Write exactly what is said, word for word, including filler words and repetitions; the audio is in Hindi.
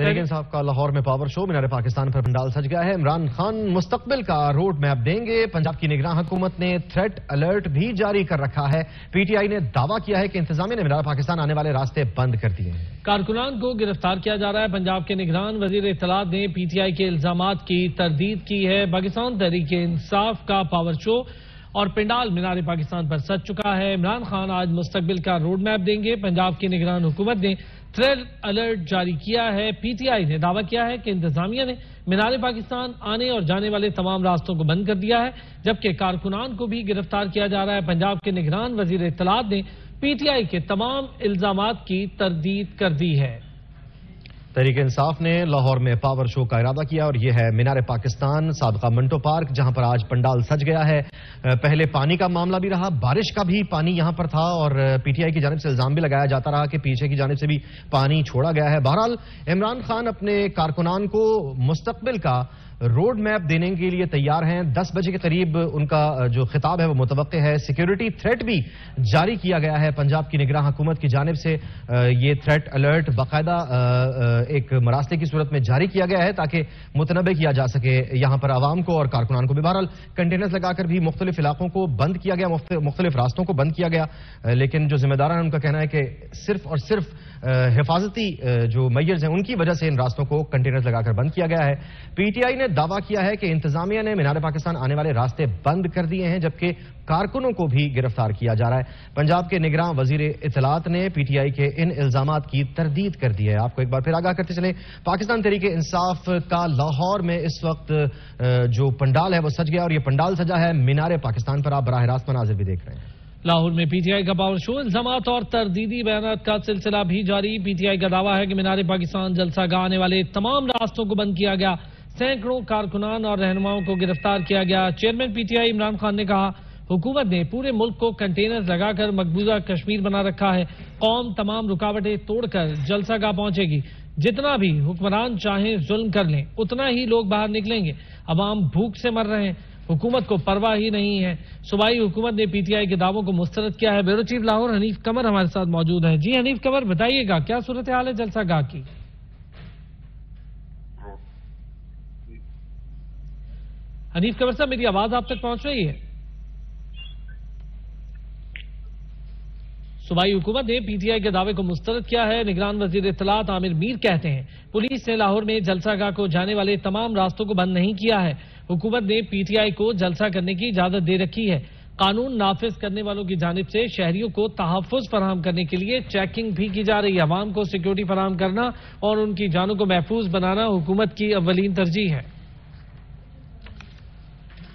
तहरीक-ए-इंसाफ का लाहौर में पावर शो, मीनारे पाकिस्तान पर पंडाल सज गया है। इमरान खान मुस्तकबिल का रोड मैप देंगे। पंजाब की निगरान हुकूमत ने थ्रेट अलर्ट भी जारी कर रखा है। पीटीआई ने दावा किया है कि इंतजामिया ने मीनारे पाकिस्तान आने वाले रास्ते बंद कर दिए हैं। कारकुनान को गिरफ्तार किया जा रहा है। पंजाब के निगरान वजीर इत्तलात ने पीटीआई के इल्जामात की तरदीद की है। पाकिस्तान तहरीक-ए-इंसाफ का पावर शो और पंडाल मीनारे पाकिस्तान पर सज चुका है। इमरान खान आज मुस्तकबिल का रोड मैप देंगे। पंजाब की निगरान हुकूमत ने थ्रेट अलर्ट जारी किया है। पीटीआई ने दावा किया है कि इंतजामिया ने मीनारे पाकिस्तान आने और जाने वाले तमाम रास्तों को बंद कर दिया है, जबकि कारकुनान को भी गिरफ्तार किया जा रहा है। पंजाब के निगरान वजीर इत्तलात ने पीटीआई के तमाम इल्जामात की तरदीद कर दी है। तहरीक-ए-इंसाफ ने लाहौर में पावर शो का इरादा किया और यह है मीनारे पाकिस्तान साबका मंटो पार्क, जहां पर आज पंडाल सज गया है। पहले पानी का मामला भी रहा, बारिश का भी पानी यहां पर था और पीटीआई की जानिब से इल्जाम भी लगाया जाता रहा कि पीछे की जानिब से भी पानी छोड़ा गया है। बहरहाल इमरान खान अपने कारकुनान को मुस्तकबिल का रोड मैप देने के लिए तैयार हैं। दस बजे के करीब उनका जो खिताब है वो मुतवक्के है। सिक्योरिटी थ्रेट भी जारी किया गया है। पंजाब की निगरान हुकूमत की जानिब से ये थ्रेट अलर्ट बाकायदा एक मरासले की सूरत में जारी किया गया है ताकि मुतनबे किया जा सके यहाँ पर आवाम को और कारकुनान को भी। बहरहाल कंटेनर्स लगाकर भी मुख्तलिफ इलाकों को बंद किया गया, मुख्तलिफ रास्तों को बंद किया गया, लेकिन जो जिम्मेदार हैं उनका कहना है कि सिर्फ और सिर्फ हिफाजती जो मेजर्स हैं उनकी वजह से इन रास्तों को कंटेनर्स लगाकर बंद किया गया है। पीटीआई ने दावा किया है कि इंतजामिया ने मीनारे पाकिस्तान आने वाले रास्ते बंद कर दिए हैं, जबकि कारकुनों को भी गिरफ्तार किया जा रहा है। पंजाब के निगरान वजीर इत्तलात ने पीटीआई के इन इल्जामात की तरदीद कर दी है। आपको एक बार फिर आगाह करते चले, पाकिस्तान तहरीक-ए-इंसाफ का लाहौर में इस वक्त जो पंडाल है वो सज गया और ये पंडाल सजा है मीनारे पाकिस्तान पर। आप बराह रास्त मनाजिर भी देख रहे हैं। लाहौर में पीटीआई का पावर शो, इल्जामात और तरदीदी बयानात का सिलसिला भी जारी। पीटीआई का दावा है कि मीनारे पाकिस्तान जलसागाह आने वाले तमाम रास्तों को बंद किया गया, सैकड़ों कारकुनान और रहनुमाओं को गिरफ्तार किया गया। चेयरमैन पीटीआई इमरान खान ने कहा, हुकूमत ने पूरे मुल्क को कंटेनर्स लगाकर मकबूजा कश्मीर बना रखा है। कौम तमाम रुकावटें तोड़कर जलसागाह पहुंचेगी। जितना भी हुक्मरान चाहें जुल्म कर लें, उतना ही लोग बाहर निकलेंगे। अवाम भूख से मर रहे हैं, हुकूमत को परवाह ही नहीं है। सूबाई हुकूमत ने पीटीआई के दावों को मुस्तरद किया है। ब्यूरो चीफ लाहौर हनीफ कमर हमारे साथ मौजूद है। जी हनीफ कमर, बताइएगा क्या सूरत हाल है जलसागाह की? हनीफ कमर साहब, मेरी आवाज आप तक पहुंच रही है? सूबाई हुकूमत ने पीटीआई के दावे को मुस्तरद किया है। निगरान वजीर इत्तलात आमिर मीर कहते हैं, पुलिस ने लाहौर में जलसागाह को जाने वाले तमाम रास्तों को बंद नहीं किया है। हुकूमत ने पीटीआई को जलसा करने की इजाजत दे रखी है। कानून नाफिज करने वालों की जानिब से शहरियों को तहफ़्फ़ुज़ फराहम करने के लिए चेकिंग भी की जा रही है। अवाम को सिक्योरिटी फराहम करना और उनकी जानों को महफूज बनाना हुकूमत की अव्वलीन तरजीह है।